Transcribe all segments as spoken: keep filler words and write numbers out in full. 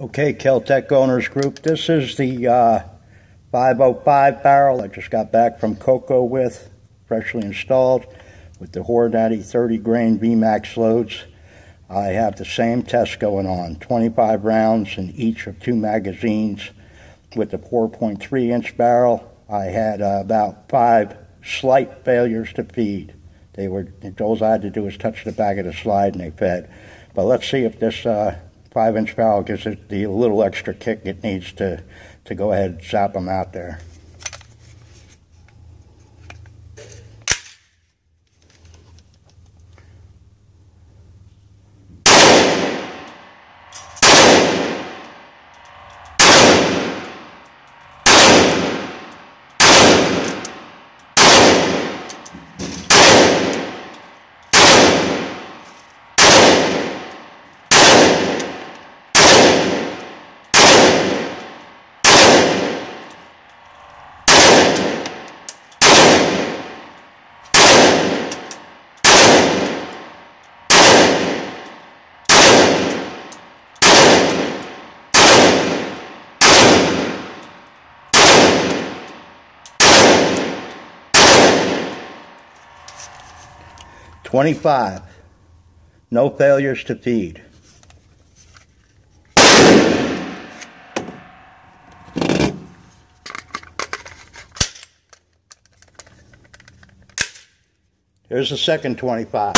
Okay, Kel-Tec owners group, this is the uh, five oh five barrel I just got back from Cocoa with, freshly installed, with the Hornady thirty grain V max loads. I have the same test going on, twenty-five rounds in each of two magazines. With the four point three inch barrel, I had uh, about five slight failures to feed. They were, all I had to do was touch the back of the slide and they fed. But let's see if this uh, five inch barrel gives it the little extra kick it needs to, to go ahead and zap them out there. twenty-five, no failures to feed. Here's the second twenty-five.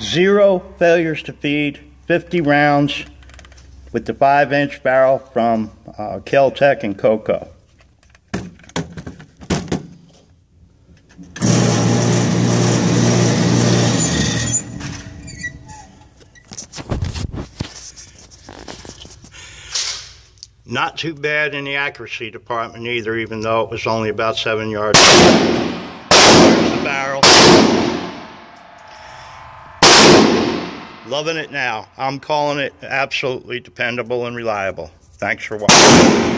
Zero failures to feed, fifty rounds with the five inch barrel from uh, Kel-Tec and Cocoa. Not too bad in the accuracy department either, even though it was only about seven yards. There's the barrel. Loving it now. I'm calling it absolutely dependable and reliable. Thanks for watching.